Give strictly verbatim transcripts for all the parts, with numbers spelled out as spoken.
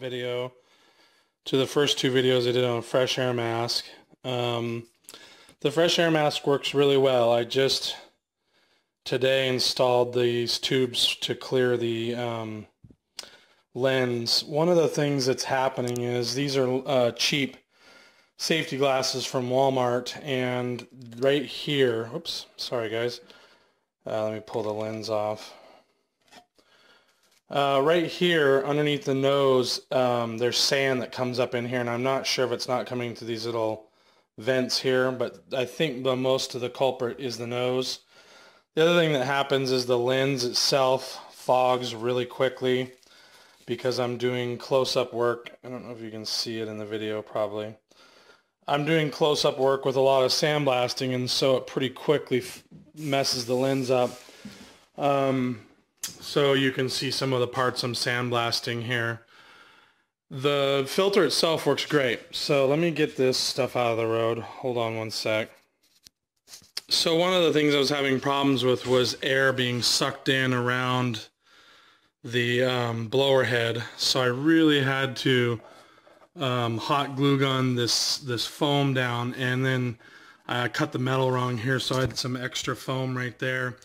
follow-up video to the first two videos I did on a fresh air mask. Um, the fresh air mask works really well. I just today installed these tubes to clear the um, lens. One of the things that's happening is these are uh, cheap safety glasses from Walmart, and right here, oops, sorry guys, uh, let me pull the lens off. Uh, right here underneath the nose, um, there's sand that comes up in here, and I'm not sure if it's not coming through these little vents here, but I think the most of the culprit is the nose. The other thing that happens is the lens itself fogs really quickly because I'm doing close-up work. I don't know if you can see it in the video probably. I'm doing close-up work with a lot of sandblasting, and so it pretty quickly f messes the lens up. Um, So you can see some of the parts I'm sandblasting here. The filter itself works great. So let me get this stuff out of the road. Hold on one sec. So one of the things I was having problems with was air being sucked in around the um, blower head. So I really had to um, hot glue gun this, this foam down, and then I cut the metal wrong here, so I had some extra foam right there.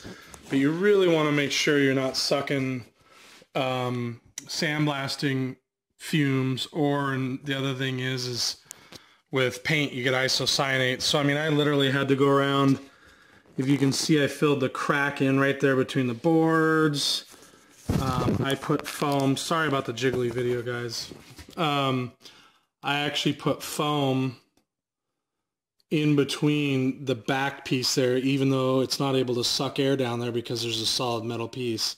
But you really want to make sure you're not sucking um, sandblasting fumes, or and the other thing is, is with paint you get isocyanates. So I mean, I literally had to go around. If you can see, I filled the crack in right there between the boards. Um, I put foam. Sorry about the jiggly video, guys. Um, I actually put foam in between the back piece there, even though it's not able to suck air down there because there's a solid metal piece.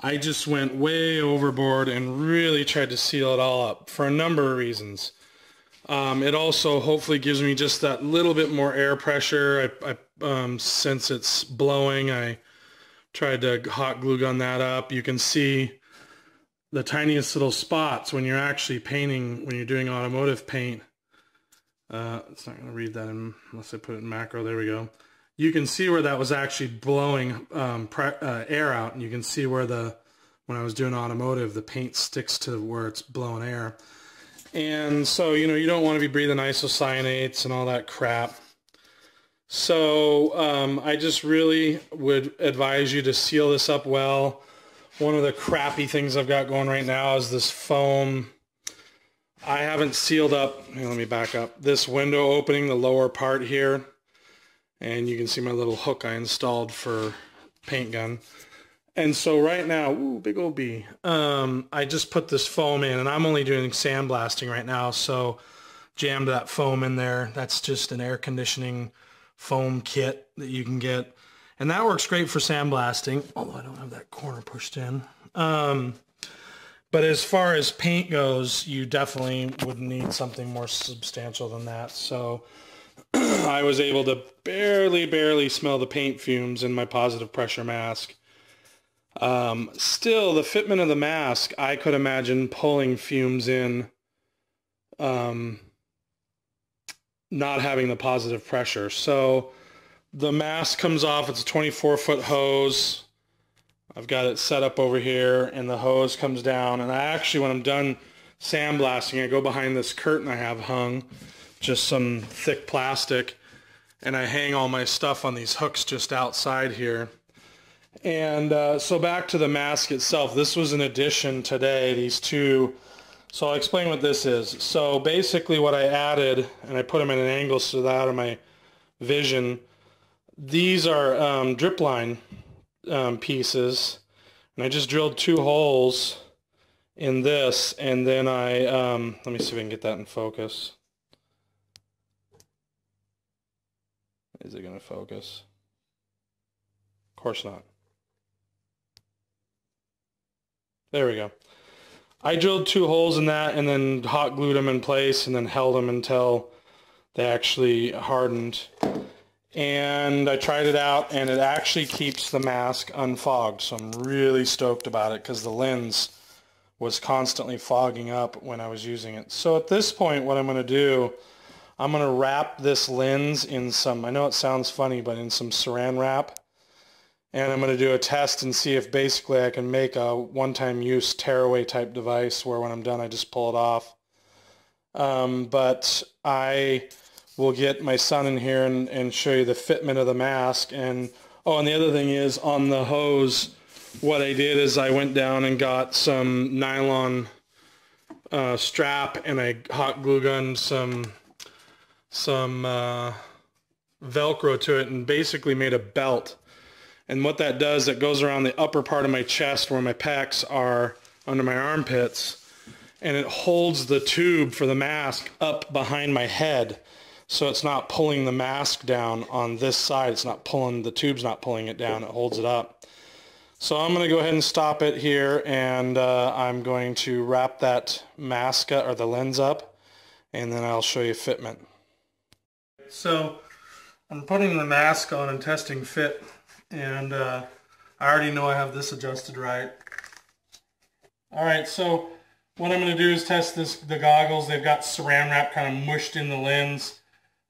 I just went way overboard and really tried to seal it all up for a number of reasons. Um, it also hopefully gives me just that little bit more air pressure. I, I, um, since it's blowing, I tried to hot glue gun that up. You can see the tiniest little spots when you're actually painting, when you're doing automotive paint. Uh, it's not going to read that in, unless I put it in macro. There we go. You can see where that was actually blowing um, pre uh, air out, and you can see where the, when I was doing automotive, the paint sticks to where it's blowing air. And so, you know, you don't want to be breathing isocyanates and all that crap. So um, I just really would advise you to seal this up well. One of the crappy things I've got going right now is this foam. I haven't sealed up, here, let me back up, this window opening, the lower part here, and you can see my little hook I installed for paint gun. And so right now, ooh, big old bee, um, I just put this foam in, and I'm only doing sandblasting right now, so jammed that foam in there. That's just an air conditioning foam kit that you can get, and that works great for sandblasting, although I don't have that corner pushed in. Um, But as far as paint goes, you definitely would need something more substantial than that. So I was able to barely, barely smell the paint fumes in my positive pressure mask. Um, still, the fitment of the mask, I could imagine pulling fumes in, um, not having the positive pressure. So the mask comes off. It's a twenty-four foot hose. I've got it set up over here, and the hose comes down, and I actually, when I'm done sandblasting, I go behind this curtain I have hung, just some thick plastic, and I hang all my stuff on these hooks just outside here. And uh, so back to the mask itself. This was an addition today, these two. So I'll explain what this is. So basically what I added, and I put them at an angle so they're out of my vision, these are um, drip line Um, pieces, and I just drilled two holes in this, and then I um, let me see if I can get that in focus. Is it gonna focus? Of course not. There we go. I drilled two holes in that, and then hot glued them in place, and then held them until they actually hardened. And I tried it out, and it actually keeps the mask unfogged, so I'm really stoked about it because the lens was constantly fogging up when I was using it. So at this point, what I'm going to do, I'm going to wrap this lens in some, I know it sounds funny, but in some saran wrap, And I'm going to do a test and see if basically I can make a one-time use tearaway type device where when I'm done I just pull it off. Um, but I will get my son in here and, and show you the fitment of the mask. And oh, and the other thing is on the hose, what I did is I went down and got some nylon uh, strap and I hot glue gunned some, some uh, Velcro to it and basically made a belt. And what that does, it goes around the upper part of my chest where my pecs are under my armpits, and it holds the tube for the mask up behind my head, so it's not pulling the mask down on this side. It's not pulling, the tube's not pulling it down, it holds it up. So I'm going to go ahead and stop it here, and uh, I'm going to wrap that mask or the lens up, and then I'll show you fitment. So I'm putting the mask on and testing fit. And uh, I already know I have this adjusted right. Alright, so what I'm going to do is test this, the goggles. They've got saran wrap kind of mushed in the lens.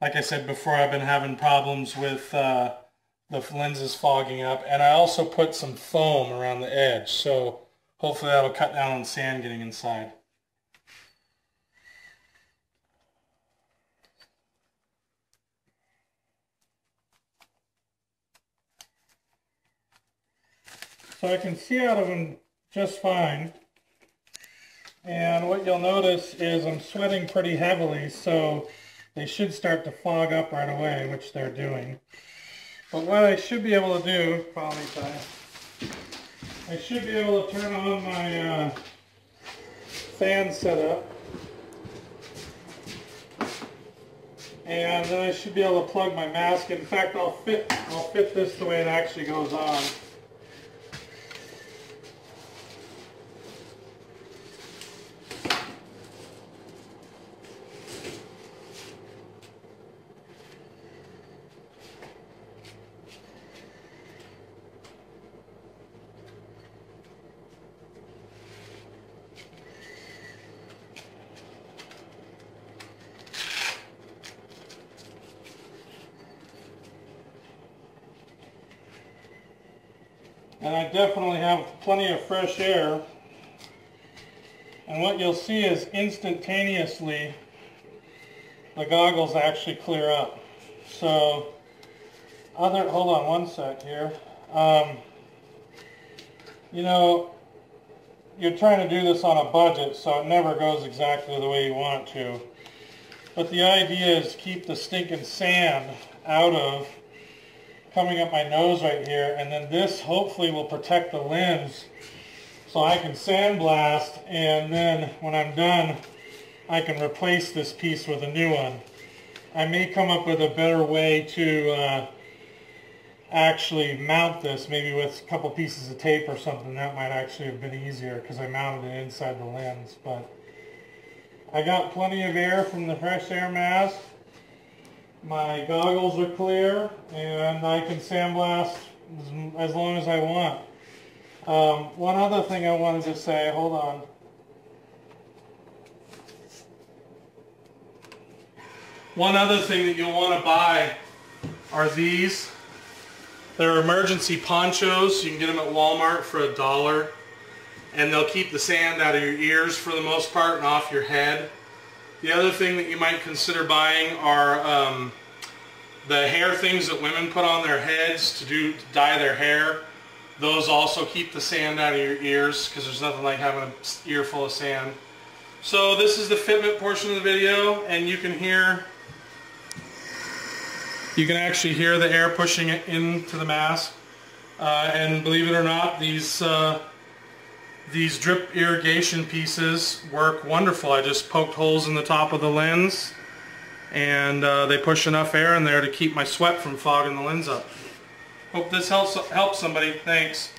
Like I said before, I've been having problems with uh, the lenses fogging up. And I also put some foam around the edge. So hopefully that'll cut down on sand getting inside. So I can see out of them just fine, and what you'll notice is I'm sweating pretty heavily, so they should start to fog up right away, which they're doing. But what I should be able to do, probably I, I should be able to turn on my uh, fan setup, and then I should be able to plug my mask. In fact, I'll fit, I'll fit this the way it actually goes on. And I definitely have plenty of fresh air, and what you'll see is instantaneously the goggles actually clear up. So other, hold on one sec here. Um, you know, you're trying to do this on a budget, so it never goes exactly the way you want it to, but the idea is keep the stinking sand out of coming up my nose right here, and then this hopefully will protect the lens so I can sandblast, and then when I'm done I can replace this piece with a new one. I may come up with a better way to uh, actually mount this, maybe with a couple pieces of tape or something. That might actually have been easier because I mounted it inside the lens. But I got plenty of air from the fresh air mask. My goggles are clear, and I can sandblast as long as I want. Um, one other thing I wanted to say, hold on. One other thing that you'll want to buy are these. They're emergency ponchos. You can get them at Walmart for a dollar. And they'll keep the sand out of your ears for the most part and off your head. The other thing that you might consider buying are um, the hair things that women put on their heads to do to dye their hair. Those also keep the sand out of your ears because there's nothing like having an earful of sand. So this is the fitment portion of the video, and you can hear, you can actually hear the air pushing it into the mask. Uh, and believe it or not, these uh, These drip irrigation pieces work wonderful. I just poked holes in the top of the lens, and uh, they push enough air in there to keep my sweat from fogging the lens up. Hope this helps help somebody. Thanks.